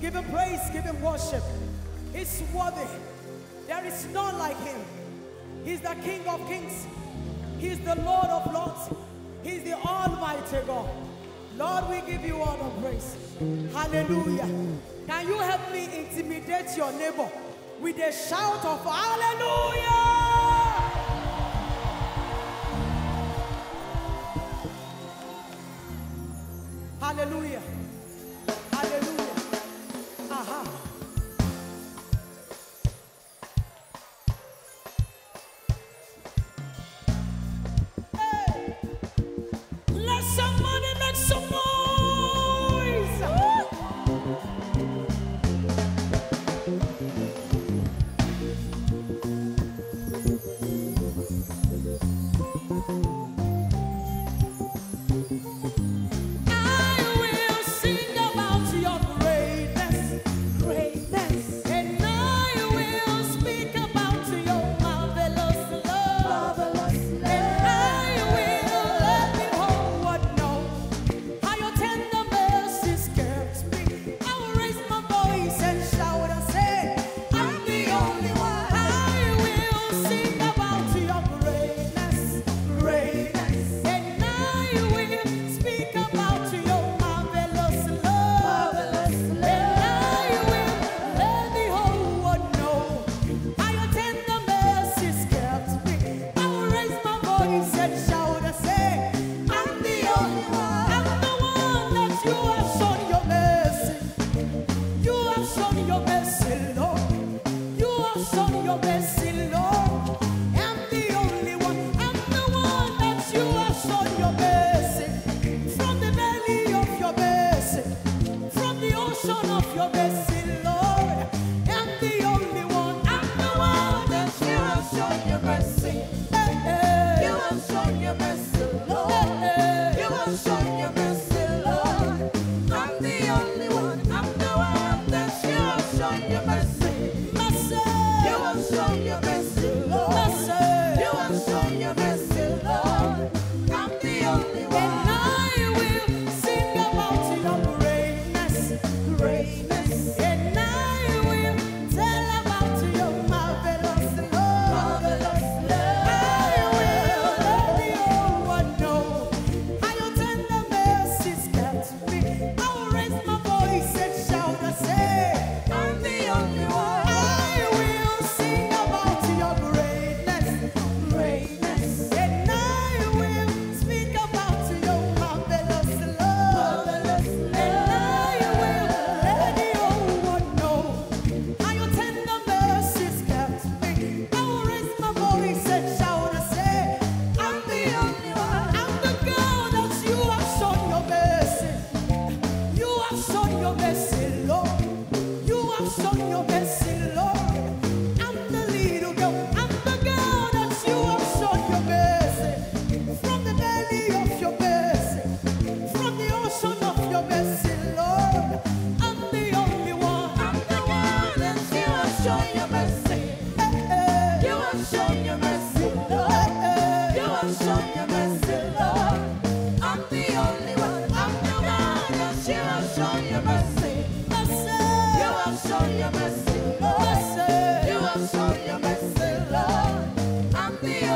Give him praise, give him worship. He's worthy. There is none like him. He's the King of Kings. He's the Lord of Lords. He's the Almighty God. Lord, we give you all the praise. Hallelujah. Can you help me intimidate your neighbor with a shout of hallelujah? Hallelujah. Hallelujah. Aha. Hey. Let somebody make some noise. Your mercy, Lord. You have shown your mercy, Lord. I'm the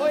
Oh,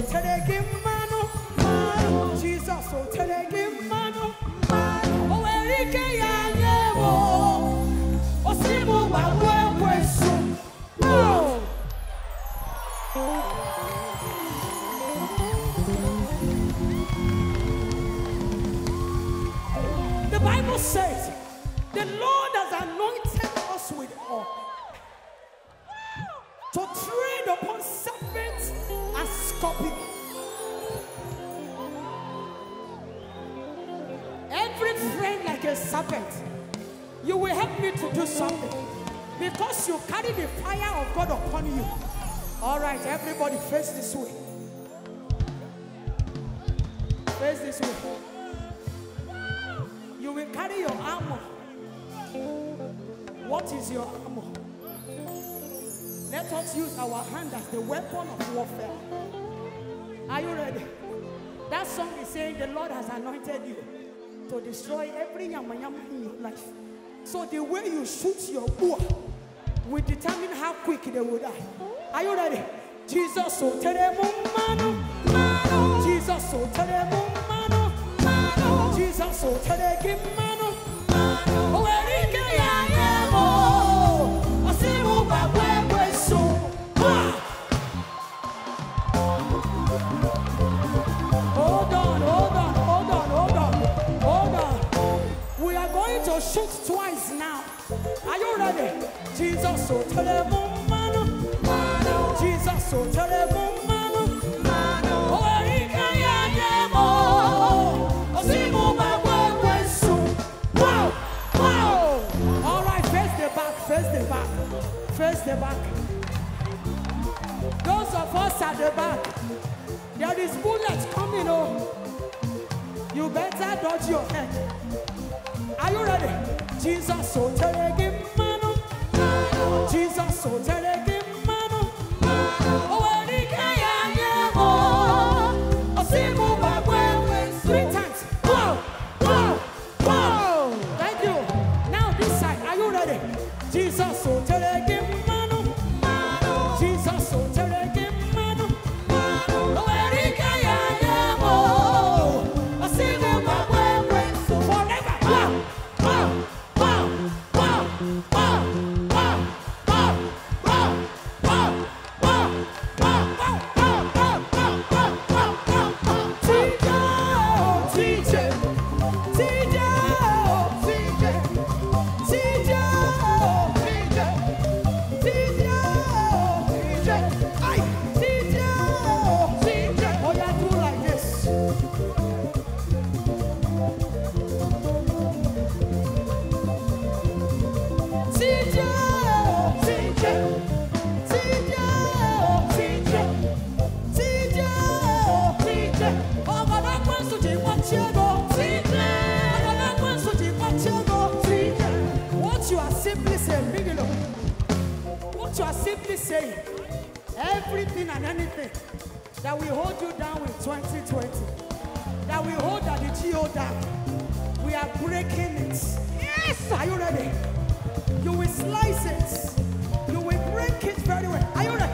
so tell they give mano, mano. Jesus, so tell they give mano, mano. Oh, Erike Yanyebo, oh, Simu Bawe Wesu. No. The Bible says, the Lord has anointed us with oil to tread upon serpents and scorpions. Every friend like a serpent, you will help me to do something because you carry the fire of God upon you. All right, everybody face this way. Face this way. You will carry your armor. What is your armor? Let us use our hand as the weapon of warfare. Are you ready? That song is saying the Lord has anointed you to destroy every yamayama in your life. So the way you shoot your bow will determine how quick they will die. Are you ready? Jesus, so tell them, mano. Jesus, so tell them, mano. Jesus, so tell them, mano. Oh, Erike Yanyebo, oh, Simu Bawe Wesu. Hold on. We are going to shoot twice now. Are you ready? Jesus, so tell them, mano. Jesus, so tell them, mano. Oh, Erike Yanyebo, oh, Simu Bawe. Face the back. Those of us at the back, there is bullets coming home. You better dodge your head. Are you ready? Jesus, so tell him, mano. Jesus, so tell him, mano. Oh, Erike Yanyebo, oh, Simu Bawe. 3 times. Wow, wow, wow. Thank you. Now this side, are you ready? Jesus, so tell him. Saying everything and anything that will hold you down in 2020, that will hold that the GO down, we are breaking it. Yes! Are you ready? You will slice it. You will break it very well. Are you ready?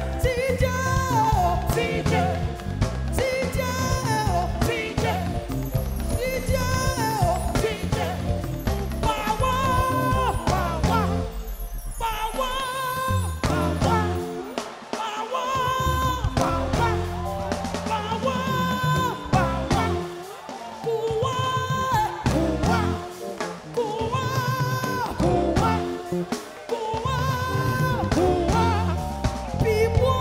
People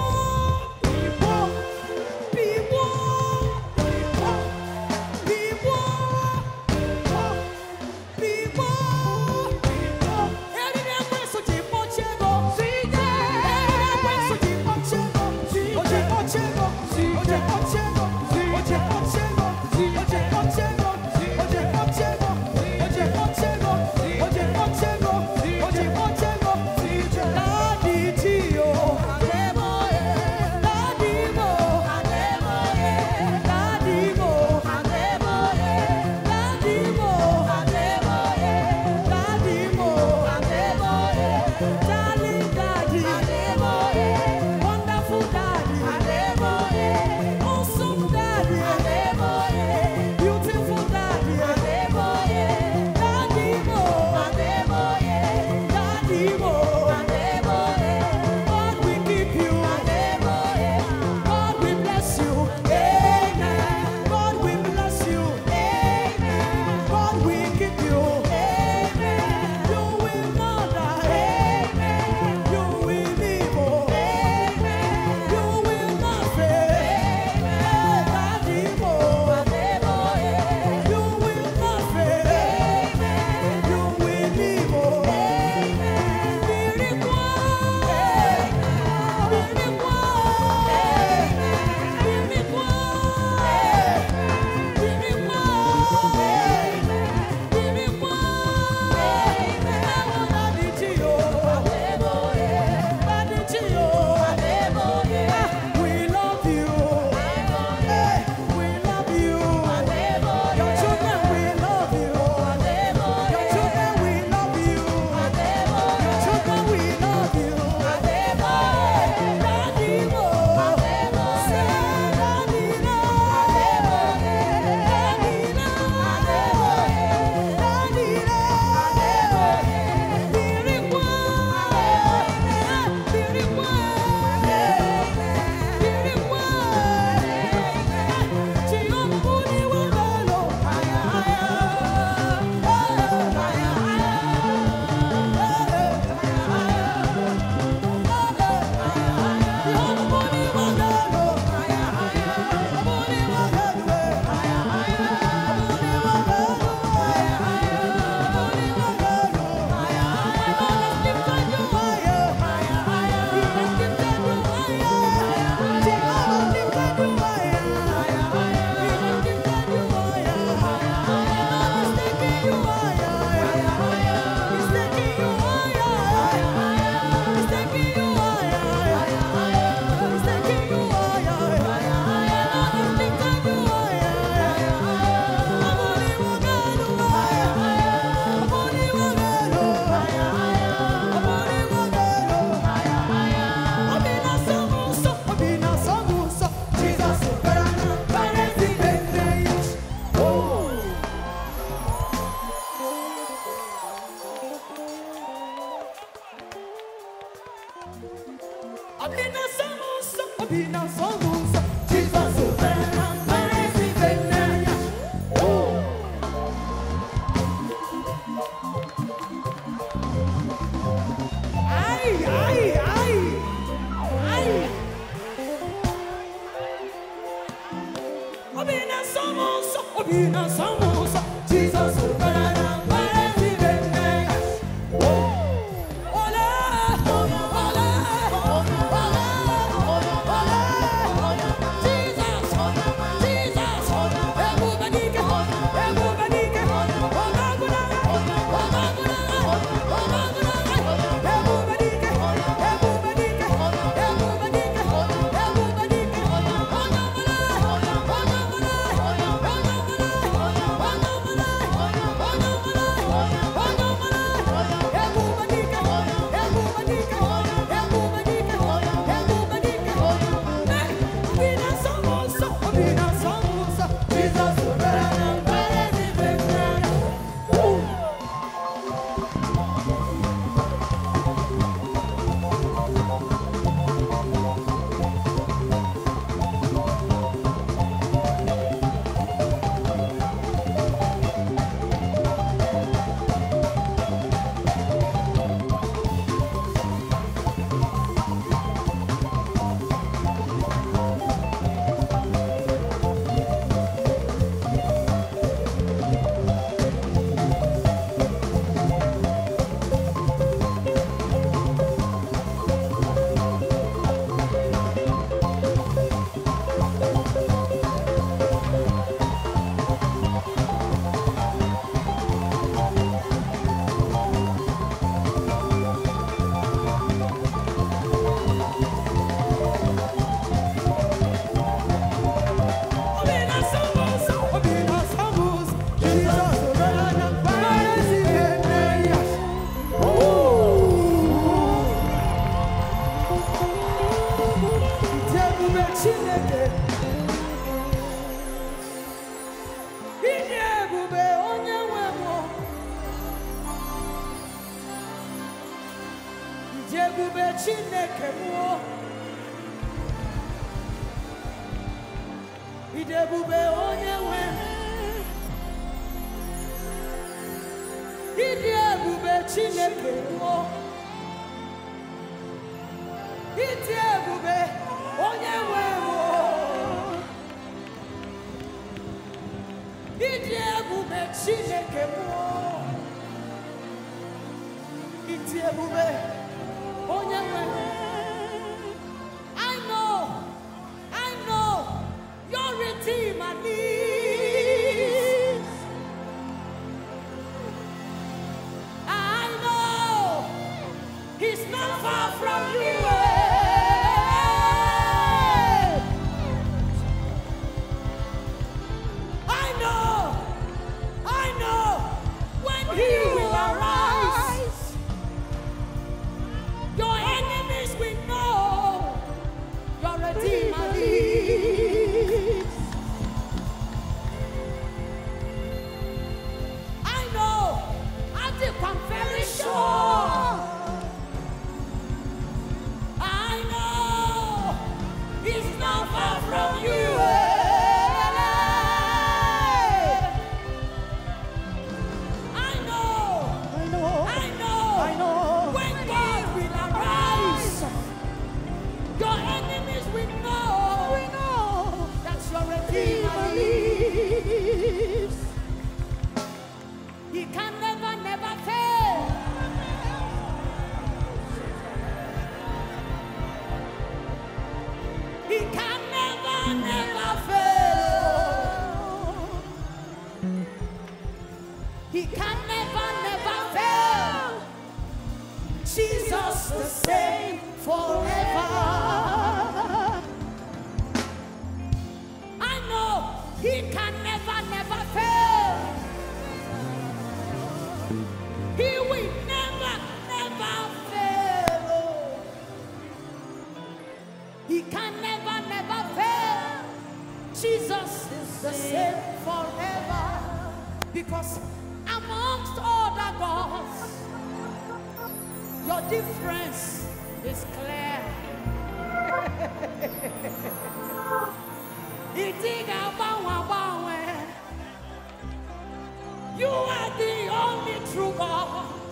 You are the only true God.